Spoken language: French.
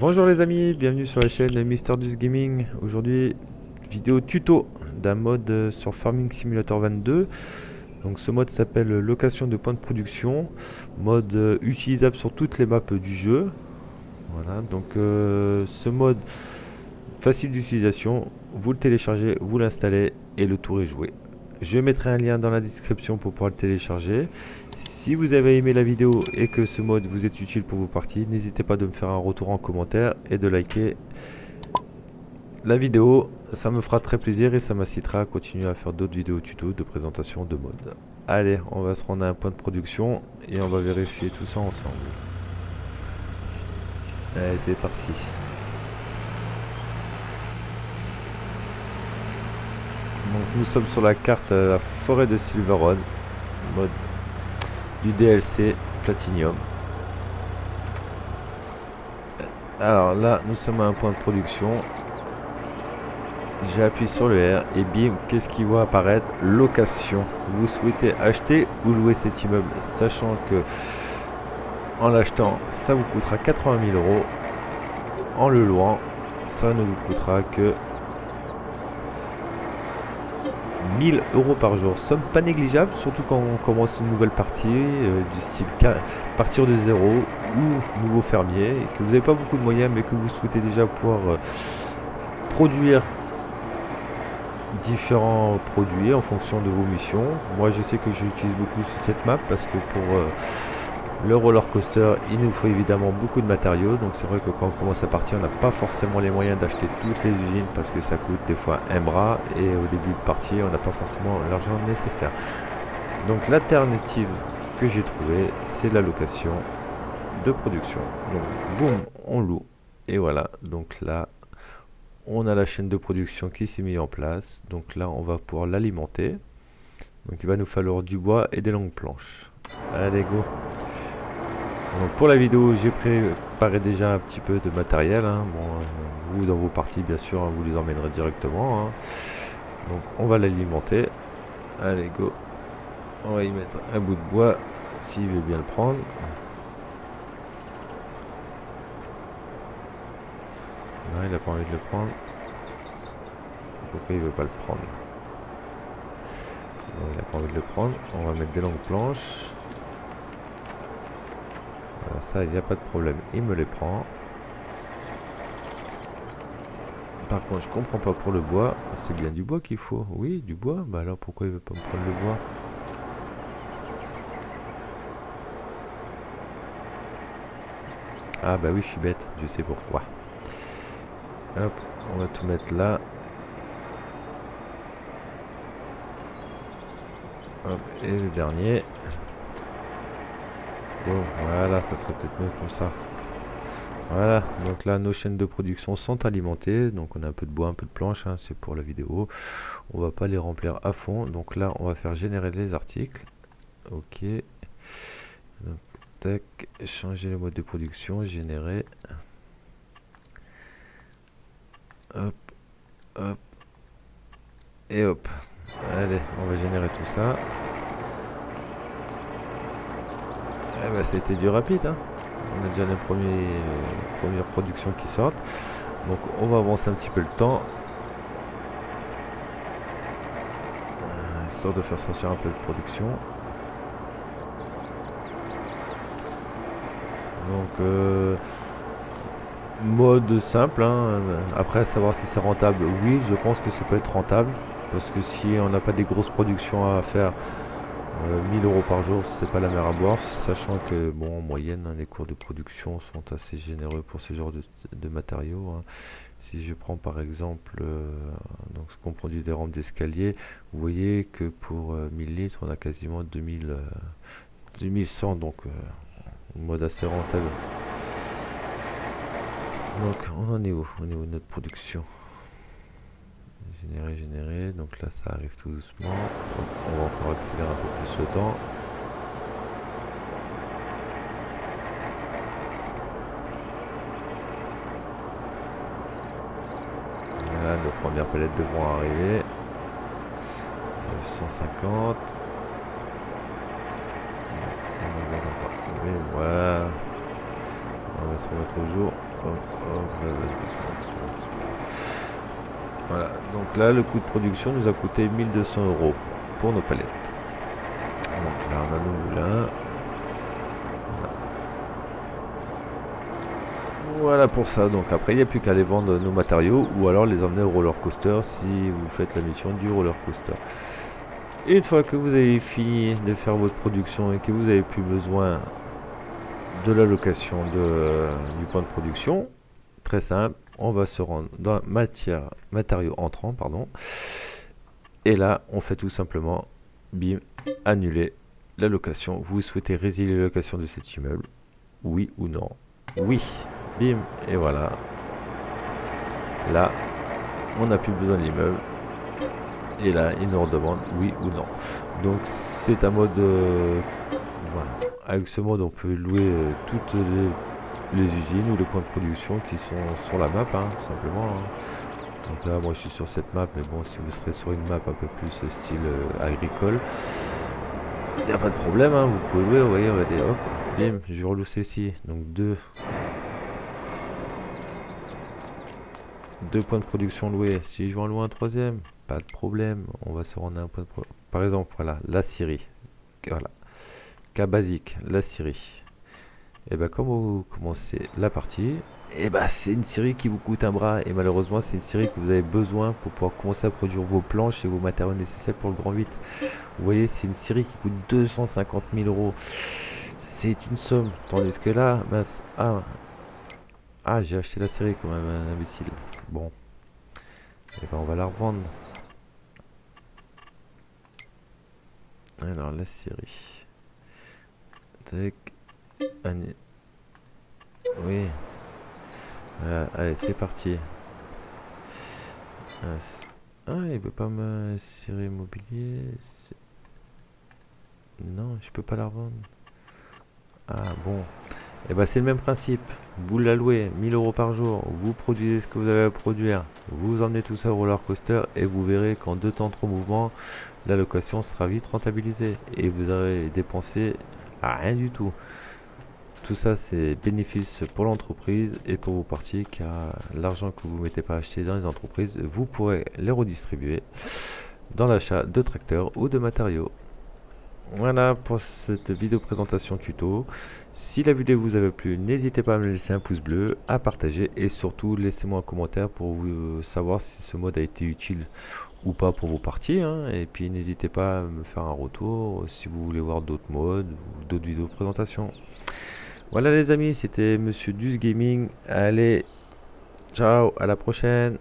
Bonjour les amis, bienvenue sur la chaîne Mr Dus Gaming. Aujourd'hui, vidéo tuto d'un mode sur Farming Simulator 22. Donc ce mode s'appelle Location de points de production, mode utilisable sur toutes les maps du jeu. Voilà, donc ce mode facile d'utilisation, vous le téléchargez, vous l'installez et le tour est joué. Je mettrai un lien dans la description pour pouvoir le télécharger. Si vous avez aimé la vidéo et que ce mode vous est utile pour vos parties, n'hésitez pas de me faire un retour en commentaire et de liker la vidéo. Ça me fera très plaisir et ça m'incitera à continuer à faire d'autres vidéos tuto de présentation de mode. Allez, on va se rendre à un point de production et on va vérifier tout ça ensemble. Allez, c'est parti. Donc nous sommes sur la carte la forêt de Silverrod, mode du DLC Platinium. Alors là nous sommes à un point de production. J'appuie sur le R et bim, qu'est-ce qui voit apparaître? Location. Vous souhaitez acheter ou louer cet immeuble, sachant que en l'achetant ça vous coûtera 80 000 euros, en le louant ça ne vous coûtera que 1000 euros par jour, somme pas négligeable, surtout quand on commence une nouvelle partie du style partir de zéro ou nouveau fermier, et que vous n'avez pas beaucoup de moyens mais que vous souhaitez déjà pouvoir produire différents produits en fonction de vos missions. Moi je sais que j'utilise beaucoup cette map parce que pour le roller coaster il nous faut évidemment beaucoup de matériaux, donc c'est vrai que quand on commence à partir on n'a pas forcément les moyens d'acheter toutes les usines parce que ça coûte des fois un bras et au début de partie on n'a pas forcément l'argent nécessaire. Donc l'alternative que j'ai trouvée c'est la location de production. Donc boum, on loue et voilà, donc là on a la chaîne de production qui s'est mise en place. Donc là on va pouvoir l'alimenter, donc il va nous falloir du bois et des longues planches. Allez go. Donc pour la vidéo, j'ai préparé déjà un petit peu de matériel. Hein. Bon, vous, dans vos parties, bien sûr, hein, vous les emmènerez directement. Hein. Donc, on va l'alimenter. Allez, go. On va y mettre un bout de bois, s'il veut bien le prendre. Non, il n'a pas envie de le prendre. Pourquoi il veut pas le prendre? Non, il n'a pas envie de le prendre. On va mettre des longues planches. Ça il n'y a pas de problème, il me les prend. Par contre je comprends pas pour le bois, c'est bien du bois qu'il faut. Oui, du bois, bah alors pourquoi il veut pas me prendre le bois? Ah bah oui, je suis bête, je sais pourquoi. Hop, on va tout mettre là. Hop, et le dernier. Bon, voilà, ça serait peut-être mieux comme ça. Voilà, donc là nos chaînes de production sont alimentées, donc on a un peu de bois, un peu de planches, hein, c'est pour la vidéo, on va pas les remplir à fond. Donc là on va faire générer les articles. Ok, donc tac, changer le mode de production, générer, hop hop et hop. Allez, on va générer tout ça. Eh ben, c'était du rapide, hein. On a déjà les premières productions qui sortent. Donc on va avancer un petit peu le temps, histoire de faire sortir un peu de production. Donc mode simple, hein. Après savoir si c'est rentable, oui je pense que ça peut être rentable, parce que si on n'a pas des grosses productions à faire, 1000 euros par jour c'est pas la mer à boire, sachant que bon en moyenne hein, les cours de production sont assez généreux pour ce genre de matériaux, hein. Si je prends par exemple donc ce qu'on produit des rampes d'escalier, vous voyez que pour 1000 litres on a quasiment 2100, donc une mode assez rentable. Donc on en est où? On est où de notre production? Générer, donc là ça arrive tout doucement. Donc, on va encore accélérer un peu plus le temps. Voilà, nos premières palettes devront arriver. 150. On va se sur l'autre jour. Voilà, donc là le coût de production nous a coûté 1200 € pour nos palettes. Donc là on a nos moulins. Voilà pour ça, donc après il n'y a plus qu'à aller vendre nos matériaux ou alors les emmener au roller coaster si vous faites la mission du roller coaster. Et une fois que vous avez fini de faire votre production et que vous n'avez plus besoin de la location du point de production, très simple, on va se rendre dans matériaux entrants, pardon, et là on fait tout simplement, bim, annuler la location. Vous souhaitez résilier la location de cet immeuble, oui ou non? Oui. Bim, et voilà. Là, on n'a plus besoin de l'immeuble. Et là, il nous redemande oui ou non. Donc, c'est un mode... voilà. Avec ce mode, on peut louer toutes les usines ou les points de production qui sont sur la map, hein, tout simplement. Hein. Donc là, moi, je suis sur cette map, mais bon, si vous serez sur une map un peu plus style agricole, il n'y a pas de problème. Hein, vous pouvez louer, vous voyez, on va dire, hop, bim, je reloue ceci. Donc, deux points de production loués. Si je vais en louer un troisième, pas de problème, on va se rendre à un point de production. Par exemple, voilà, la Syrie. Voilà, cas basique, la Syrie. Et bien, comme vous commencez la partie, et ben c'est une Syrie qui vous coûte un bras. Et malheureusement, c'est une Syrie que vous avez besoin pour pouvoir commencer à produire vos planches et vos matériaux nécessaires pour le Grand 8. Vous voyez, c'est une Syrie qui coûte 250 000 €. C'est une somme. Tandis que là, mince, ah, j'ai acheté la Syrie quand même, un imbécile. Bon, et ben on va la revendre. Alors la série. Tac. Oui. Voilà. Allez, c'est parti. Ah, il veut pas me série immobilier. Non, je peux pas la revendre. Ah bon. Et bah c'est le même principe, vous la louez 1000 € par jour, vous produisez ce que vous avez à produire, vous emmenez tout ça au roller coaster et vous verrez qu'en 2 temps 3 mouvements, la location sera vite rentabilisée et vous aurez dépensé à rien du tout. Tout ça c'est bénéfice pour l'entreprise et pour vos parties car l'argent que vous ne mettez pas acheté dans les entreprises, vous pourrez les redistribuer dans l'achat de tracteurs ou de matériaux. Voilà pour cette vidéo présentation tuto. Si la vidéo vous avait plu, n'hésitez pas à me laisser un pouce bleu, à partager et surtout laissez-moi un commentaire pour vous savoir si ce mode a été utile ou pas pour vos parties. Hein. Et puis n'hésitez pas à me faire un retour si vous voulez voir d'autres modes ou d'autres vidéos présentation. Voilà les amis, c'était Monsieur Dus Gaming. Allez, ciao, à la prochaine.